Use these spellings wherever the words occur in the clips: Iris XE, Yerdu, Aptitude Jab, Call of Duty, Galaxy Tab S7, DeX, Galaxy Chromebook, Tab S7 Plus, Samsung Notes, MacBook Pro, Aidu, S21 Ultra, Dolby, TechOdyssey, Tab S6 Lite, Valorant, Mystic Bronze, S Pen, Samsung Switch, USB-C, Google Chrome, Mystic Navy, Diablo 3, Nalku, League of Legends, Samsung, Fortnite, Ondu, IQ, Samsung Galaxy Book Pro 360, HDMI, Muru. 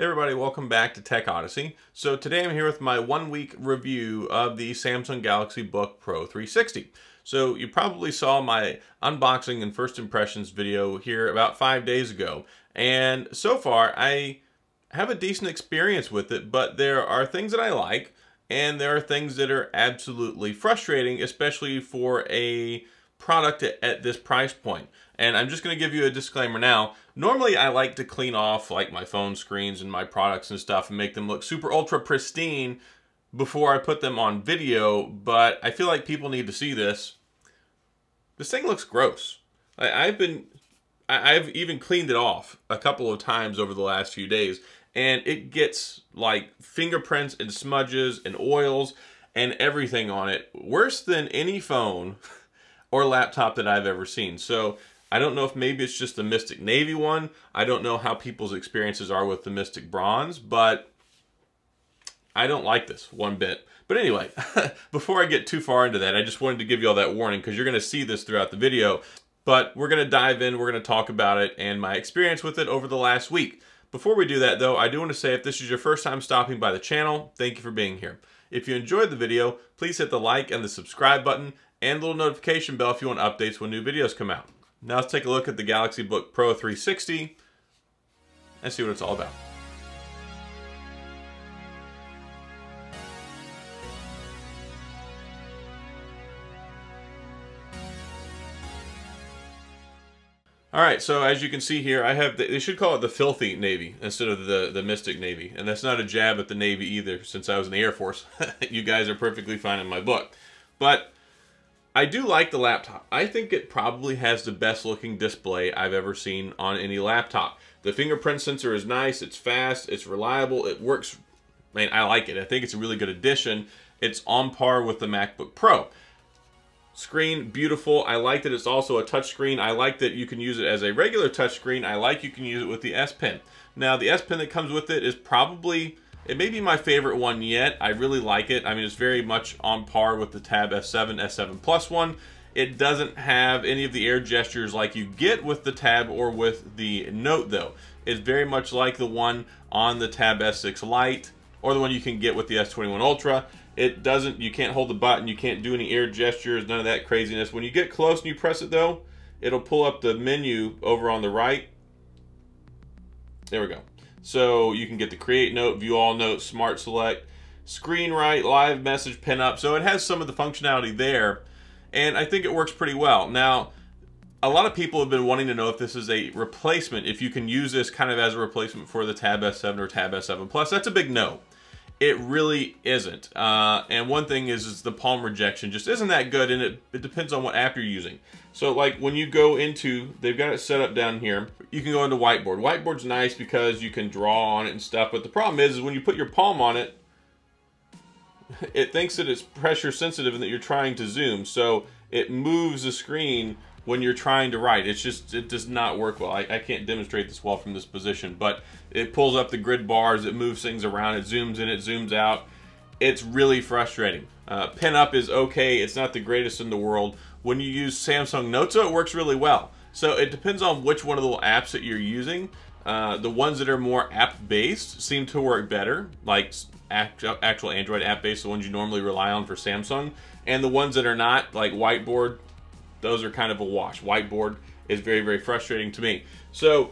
Hey everybody, welcome back to Tech Odyssey. So today I'm here with my 1 week review of the Samsung Galaxy Book Pro 360. So you probably saw my unboxing and first impressions video here about 5 days ago. And so far I have a decent experience with it, but there are things that I like and there are things that are absolutely frustrating, especially for a product at this price point. And I'm just going to give you a disclaimer now. Normally I like to clean off like my phone screens and my products and stuff and make them look super ultra pristine before I put them on video, but I feel like people need to see this. This thing looks gross. I've even cleaned it off a couple of times over the last few days, and it gets like fingerprints and smudges and oils and everything on it, worse than any phone or laptop that I've ever seen. So I don't know if maybe it's just the Mystic Navy one. I don't know how people's experiences are with the Mystic Bronze, but I don't like this one bit. But anyway, before I get too far into that, I just wanted to give you all that warning because you're gonna see this throughout the video, but we're gonna dive in, we're gonna talk about it and my experience with it over the last week. Before we do that though, I do wanna say if this is your first time stopping by the channel, thank you for being here. If you enjoyed the video, please hit the like and the subscribe button and the little notification bell if you want updates when new videos come out. Now let's take a look at the Galaxy Book Pro 360 and see what it's all about. All right, so as you can see here, I have, they should call it the Filthy Navy instead of the Mystic Navy. And that's not a jab at the Navy either, since I was in the Air Force. You guys are perfectly fine in my book. But I do like the laptop. I think it probably has the best looking display I've ever seen on any laptop. The fingerprint sensor is nice, it's fast, it's reliable, it works. Man, I like it. I think it's a really good addition. It's on par with the MacBook Pro. Screen, beautiful. I like that it's also a touchscreen. I like that you can use it as a regular touchscreen. I like you can use it with the S Pen. Now the S Pen that comes with it is probably, it may be my favorite one yet. I really like it. I mean, it's very much on par with the Tab S7, S7 Plus one. It doesn't have any of the air gestures like you get with the Tab or with the Note though. It's very much like the one on the Tab S6 Lite or the one you can get with the S21 Ultra. It doesn't, you can't hold the button, you can't do any air gestures, none of that craziness. When you get close and you press it though, it'll pull up the menu over on the right. There we go. So you can get the Create Note, View All Notes, Smart Select, Screen Write, Live Message, Pin Up. So it has some of the functionality there, and I think it works pretty well. Now, a lot of people have been wanting to know if this is a replacement, if you can use this kind of as a replacement for the Tab S7 or Tab S7 Plus. That's a big no. It really isn't. And one thing is the palm rejection just isn't that good, and it depends on what app you're using. So like when you go into, they've got it set up down here, you can go into Whiteboard. Whiteboard's nice because you can draw on it and stuff, but the problem is when you put your palm on it, it thinks that it's pressure sensitive and that you're trying to zoom. So it moves the screen when you're trying to write. It's just, it does not work well. I can't demonstrate this well from this position, but it pulls up the grid bars, it moves things around, it zooms in, it zooms out. It's really frustrating. Pin Up is okay, it's not the greatest in the world. When you use Samsung Notes, it works really well. So it depends on which one of the little apps that you're using. The ones that are more app-based seem to work better, like actual Android app-based, the ones you normally rely on for Samsung. And the ones that are not, like Whiteboard, those are kind of a wash. Whiteboard is very, very frustrating to me. So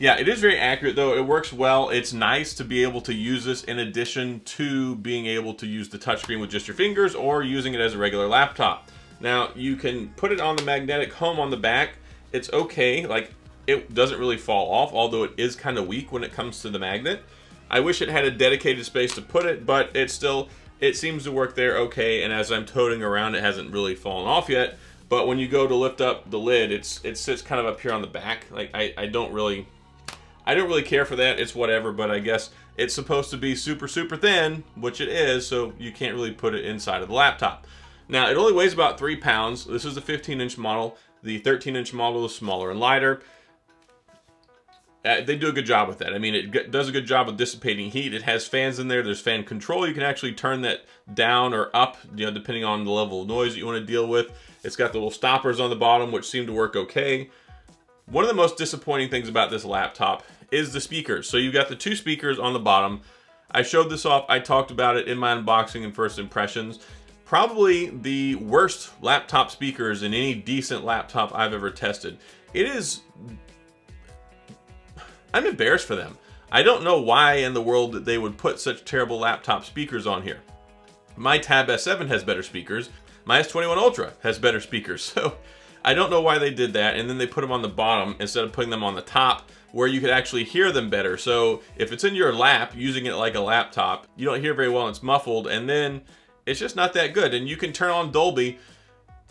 yeah, it is very accurate though. It works well. It's nice to be able to use this in addition to being able to use the touchscreen with just your fingers or using it as a regular laptop. Now you can put it on the magnetic home on the back. It's okay. Like it doesn't really fall off, although it is kind of weak when it comes to the magnet. I wish it had a dedicated space to put it, but it's still, it seems to work there okay. And as I'm toting around, it hasn't really fallen off yet. But when you go to lift up the lid, it sits kind of up here on the back. Like I don't really care for that. It's whatever, but I guess it's supposed to be super, super thin, which it is, so you can't really put it inside of the laptop. Now, it only weighs about 3 pounds. This is the 15-inch model. The 13-inch model is smaller and lighter. They do a good job with that. I mean, it does a good job of dissipating heat. It has fans in there. There's fan control. You can actually turn that down or up, you know, depending on the level of noise that you want to deal with. It's got the little stoppers on the bottom, which seem to work okay. One of the most disappointing things about this laptop is the speakers. So you've got the two speakers on the bottom. I showed this off, I talked about it in my unboxing and first impressions. Probably the worst laptop speakers in any decent laptop I've ever tested. It is, I'm embarrassed for them. I don't know why in the world that they would put such terrible laptop speakers on here. My Tab S7 has better speakers. My S21 Ultra has better speakers. So I don't know why they did that. And then they put them on the bottom instead of putting them on the top where you could actually hear them better. So if it's in your lap, using it like a laptop, you don't hear very well and it's muffled. And then it's just not that good. And you can turn on Dolby.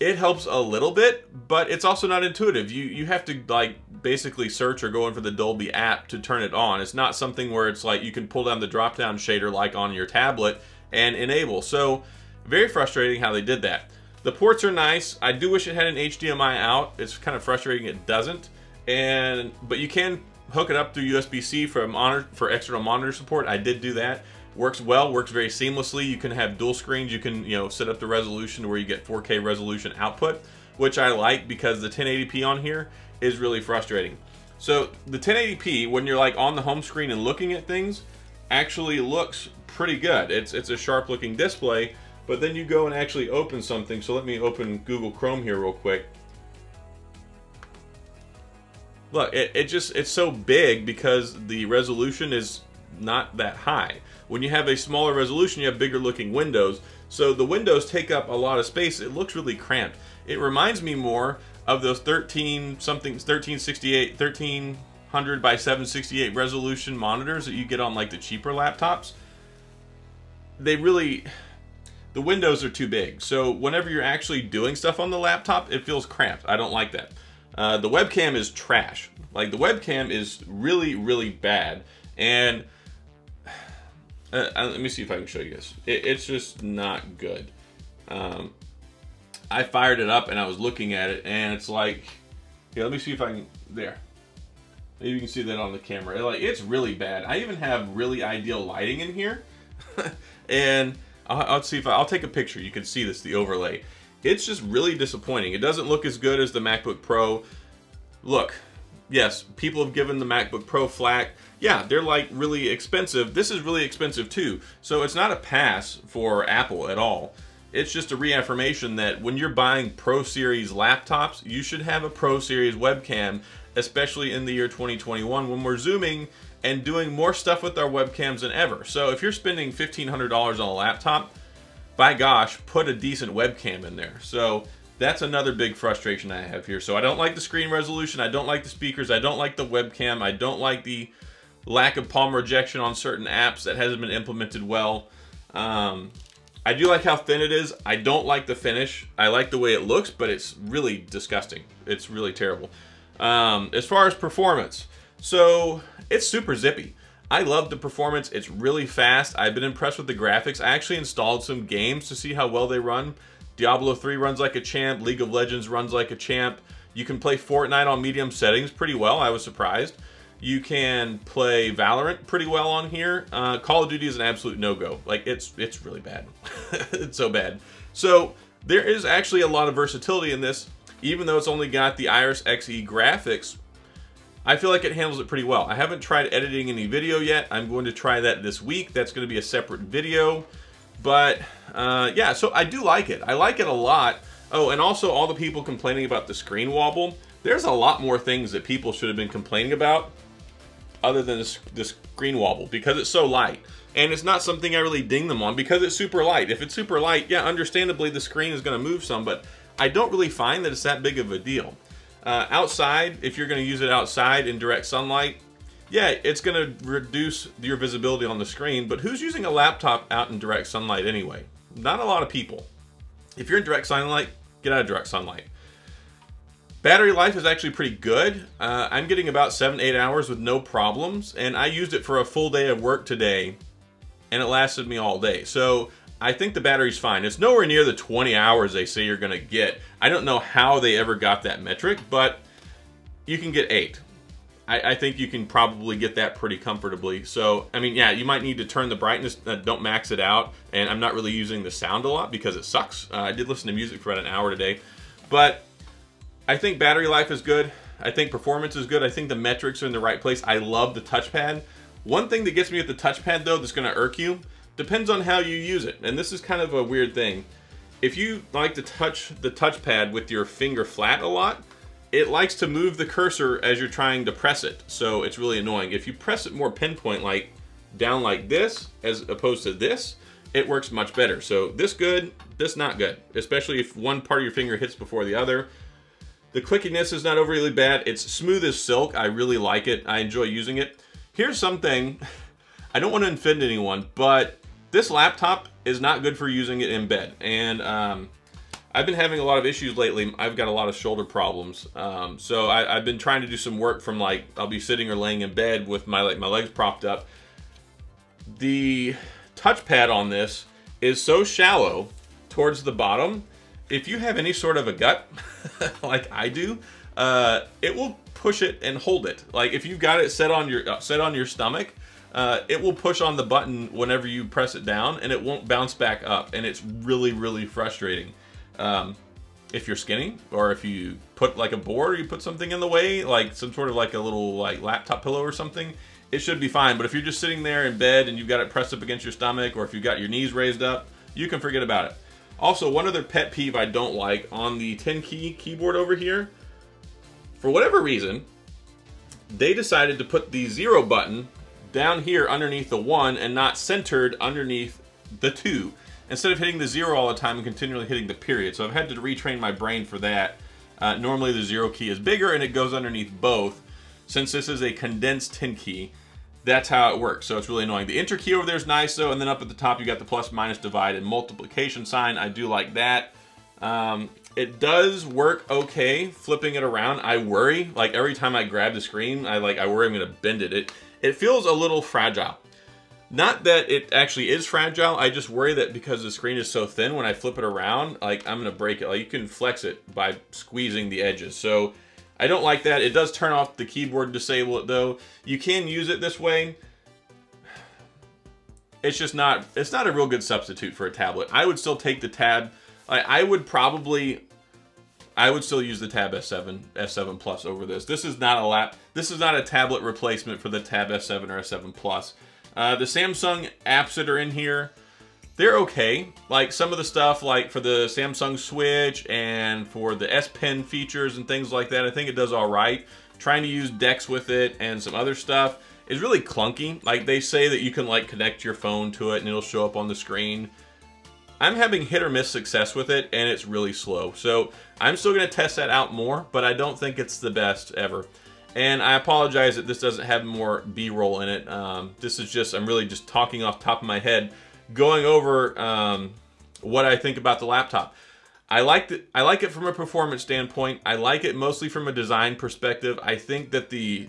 It helps a little bit, but it's also not intuitive. You have to like basically search or go in for the Dolby app to turn it on. It's not something where it's like you can pull down the drop down shader like on your tablet and enable. So very frustrating how they did that. The ports are nice. I do wish it had an HDMI out. It's kind of frustrating it doesn't. But you can hook it up through USB-C for external monitor support. I did do that. Works well, works very seamlessly. You can have dual screens. You can, you know, set up the resolution where you get 4K resolution output, which I like because the 1080p on here is really frustrating. So the 1080p, when you're like on the home screen and looking at things, actually looks pretty good. It's a sharp looking display, but then you go and actually open something. So let me open Google Chrome here real quick. Look, it's so big because the resolution is not that high. When you have a smaller resolution, you have bigger looking windows. So the windows take up a lot of space. It looks really cramped. It reminds me more of those 13 something, 1368, 1300 by 768 resolution monitors that you get on like the cheaper laptops. They really, the windows are too big. So whenever you're actually doing stuff on the laptop, it feels cramped. I don't like that. The webcam is trash. Like the webcam is really, really bad. And let me see if I can show you this. It's just not good. I fired it up and I was looking at it and it's like, yeah, let me see if I can, there. Maybe you can see that on the camera. Like, it's really bad. I even have really ideal lighting in here. And I'll see if I'll take a picture. You can see this, the overlay. It's just really disappointing. It doesn't look as good as the MacBook Pro. Look, yes, people have given the MacBook Pro flack. Yeah, they're like really expensive. This is really expensive too. So it's not a pass for Apple at all. It's just a reaffirmation that when you're buying Pro Series laptops, you should have a Pro Series webcam, especially in the year 2021 when we're zooming and doing more stuff with our webcams than ever. So if you're spending $1,500 on a laptop, by gosh, put a decent webcam in there. So that's another big frustration I have here. So I don't like the screen resolution. I don't like the speakers. I don't like the webcam. I don't like the lack of palm rejection on certain apps that hasn't been implemented well. I do like how thin it is. I don't like the finish. I like the way it looks, but it's really disgusting. It's really terrible. As far as performance, so it's super zippy. I love the performance. It's really fast. I've been impressed with the graphics. I actually installed some games to see how well they run. Diablo 3 runs like a champ. League of Legends runs like a champ. You can play Fortnite on medium settings pretty well. I was surprised. You can play Valorant pretty well on here. Call of Duty is an absolute no-go. Like, it's really bad. It's so bad. So there is actually a lot of versatility in this. Even though it's only got the Iris XE graphics, I feel like it handles it pretty well. I haven't tried editing any video yet. I'm going to try that this week. That's going to be a separate video. But yeah, so I do like it. I like it a lot. Oh, and also all the people complaining about the screen wobble. There's a lot more things that people should have been complaining about other than this screen wobble, because it's so light. And it's not something I really ding them on because it's super light. If it's super light, yeah, understandably the screen is gonna move some, but I don't really find that it's that big of a deal. Outside, if you're gonna use it outside in direct sunlight, yeah, it's gonna reduce your visibility on the screen, but who's using a laptop out in direct sunlight anyway? Not a lot of people. If you're in direct sunlight, get out of direct sunlight. Battery life is actually pretty good. I'm getting about 7-8 hours with no problems, and I used it for a full day of work today, and it lasted me all day. So I think the battery's fine. It's nowhere near the 20 hours they say you're gonna get. I don't know how they ever got that metric, but you can get 8. I think you can probably get that pretty comfortably. So, I mean, yeah, you might need to turn the brightness, don't max it out, and I'm not really using the sound a lot because it sucks. I did listen to music for about an hour today, but I think battery life is good. I think performance is good. I think the metrics are in the right place. I love the touchpad. One thing that gets me with the touchpad though that's gonna irk you, depends on how you use it. And this is kind of a weird thing. If you like to touch the touchpad with your finger flat a lot, it likes to move the cursor as you're trying to press it. So it's really annoying. If you press it more pinpoint, like down like this, as opposed to this, it works much better. So this good, this not good, especially if one part of your finger hits before the other. The clickiness is not overly bad. It's smooth as silk. I really like it. I enjoy using it. Here's something, I don't want to offend anyone, but this laptop is not good for using it in bed. And I've been having a lot of issues lately. I've got a lot of shoulder problems. So I've been trying to do some work from like, I'll be sitting or laying in bed with my legs propped up. The touchpad on this is so shallow towards the bottom. If you have any sort of a gut, like I do, it will push it and hold it. Like if you've got it set on your stomach, it will push on the button whenever you press it down and it won't bounce back up. And it's really, really frustrating. If you're skinny or if you put like a board or you put something in the way, like some sort of like a little like laptop pillow or something, it should be fine. But if you're just sitting there in bed and you've got it pressed up against your stomach, or if you've got your knees raised up, you can forget about it. Also, one other pet peeve I don't like on the 10-key keyboard over here, for whatever reason, they decided to put the 0 button down here underneath the 1 and not centered underneath the 2. Instead of hitting the 0 all the time and continually hitting the period. So I've had to retrain my brain for that. Normally the 0 key is bigger and it goes underneath both. Since this is a condensed 10 key, that's how it works. So it's really annoying. The enter key over there is nice though. And then up at the top, you got the plus, minus, divide, and multiplication sign. I do like that. It does work okay flipping it around. I worry, like every time I grab the screen, I worry I'm gonna bend it. It feels a little fragile. Not that it actually is fragile, I just worry that because the screen is so thin, when I flip it around, like I'm gonna break it. Like you can flex it by squeezing the edges. So I don't like that. It does turn off the keyboard, disable it though. You can use it this way. It's just not, it's not a real good substitute for a tablet. I would still take the Tab. I would still use the Tab S7, S7 Plus over this. This is not a tablet replacement for the Tab S7 or S7 Plus. The Samsung apps that are in here, they're okay. Like some of the stuff like for the Samsung Switch and for the S Pen features and things like that, I think it does all right. Trying to use DeX with it and some other stuff is really clunky. Like they say that you can like connect your phone to it and it'll show up on the screen. I'm having hit or miss success with it and it's really slow. So I'm still gonna test that out more, but I don't think it's the best ever. And I apologize that this doesn't have more B-roll in it. This is just, I'm really just talking off the top of my head, going over what I think about the laptop. I like it from a performance standpoint. I like it mostly from a design perspective. I think that the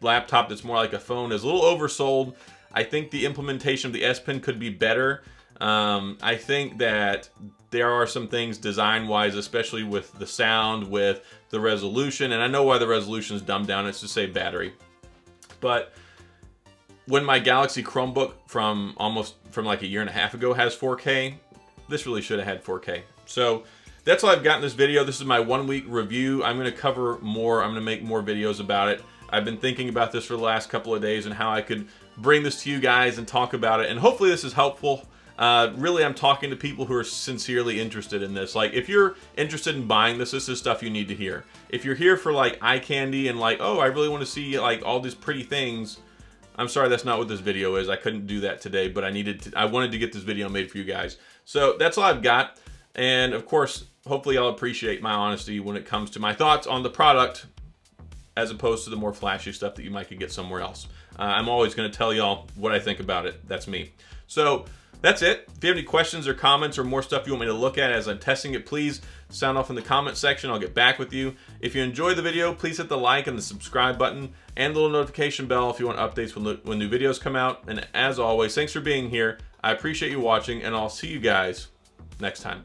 laptop that's more like a phone is a little oversold. I think the implementation of the S Pen could be better. I think that there are some things design-wise, especially with the sound, with the resolution, and I know why the resolution is dumbed down, it's to save battery. But when my Galaxy Chromebook from like a year and a half ago has 4K, this really should have had 4K. So that's all I've got in this video. This is my 1 week review. I'm gonna cover more, I'm gonna make more videos about it. I've been thinking about this for the last couple of days and how I could bring this to you guys and talk about it, and hopefully this is helpful. Really, I'm talking to people who are sincerely interested in this. Like, if you're interested in buying this, this is stuff you need to hear. If you're here for like eye candy and like, oh, I really want to see like all these pretty things, I'm sorry, that's not what this video is. I couldn't do that today, but I wanted to get this video made for you guys. So that's all I've got. And of course, hopefully I'll appreciate my honesty when it comes to my thoughts on the product, as opposed to the more flashy stuff that you might could get somewhere else. I'm always going to tell y'all what I think about it. That's me. So that's it. If you have any questions or comments or more stuff you want me to look at as I'm testing it, please sound off in the comment section. I'll get back with you. If you enjoyed the video, please hit the like and the subscribe button and the little notification bell if you want updates when new videos come out. And as always, thanks for being here. I appreciate you watching and I'll see you guys next time.